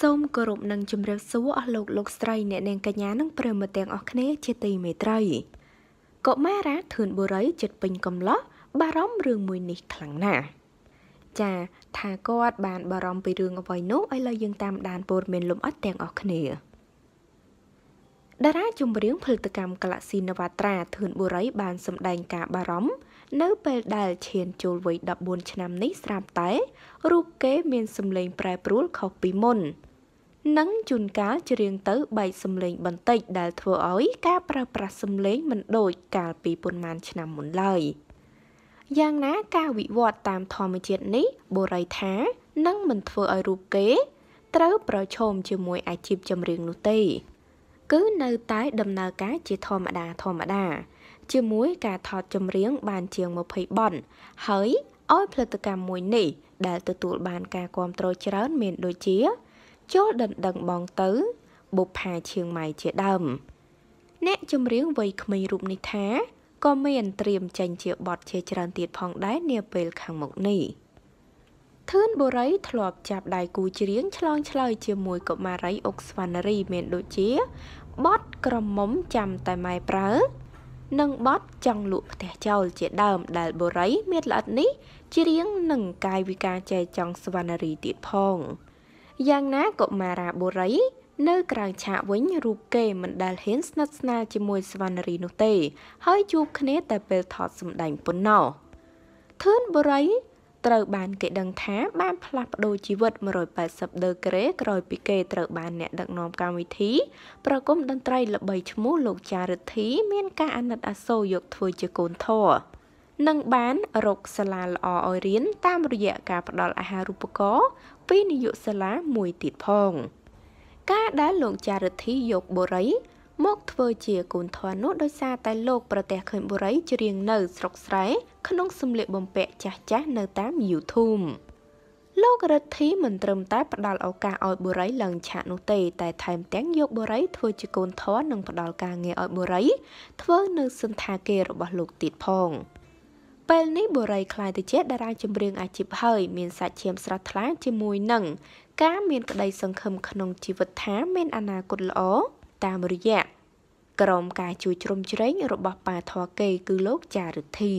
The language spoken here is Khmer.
Som korup nang jumrep suwo ah lok stray nek nang kanya nang premteng ah kne cheti metrai. Kok mara thun borai chit ping komlo barom reung muay nih khlang na. Cha tha kot ban barom pi reung avai no ai loy yeung tam dan pormen lom at teng ah kne. Dara jumreung phlitakam Kalsinawatra thun borai ban somdaeng ka barom. នៅពេលដែលឈានចូលវ័យ ជាមួយការថតចម្រៀងបានជាង20បទហើយអោយផលិតកម្មមួយនេះដែលទទួលបានការគាំទ្រច្រើនមានដូចជាចូលដណ្ដឹងបងទៅបុប្ផាឈៀងម៉ៃជាដើមអ្នកចម្រៀងវ័យក្មេងរូបនេះថាក៏មានត្រៀមចាញ់ជាបទជាច្រើនទៀតផងដែរនាពេលខាងមុខនេះ ធឿនបុរីត្រូវបានគេដឹងថាបានផ្លាស់ប្ដូរជីវិត លោករដ្ឋីមិនត្រឹមតែផ្ដល់ឱកាសឲ្យបុរីឡើងឆាកនោះទេតែថែមទាំងយកបុរីធ្វើជាកូនធរនិងផ្ដល់ការងារឲ្យបុរីធ្វើនៅសន្តាគាររបស់លោកទៀតផងពេលនេះបុរីខ្លាចទៅជាតារាចម្រៀងអាជីពហើយមានសាច់ឈាមស្រស់ថ្លាជាមួយនឹងការមានក្តីសង្ឃឹមក្នុងជីវិតថាមានអនាគតល្អតាមរយៈក្រុមការជួយជ្រោមជ្រែងរបស់ប៉ាធរគេគឺលោកចារិទ្ធី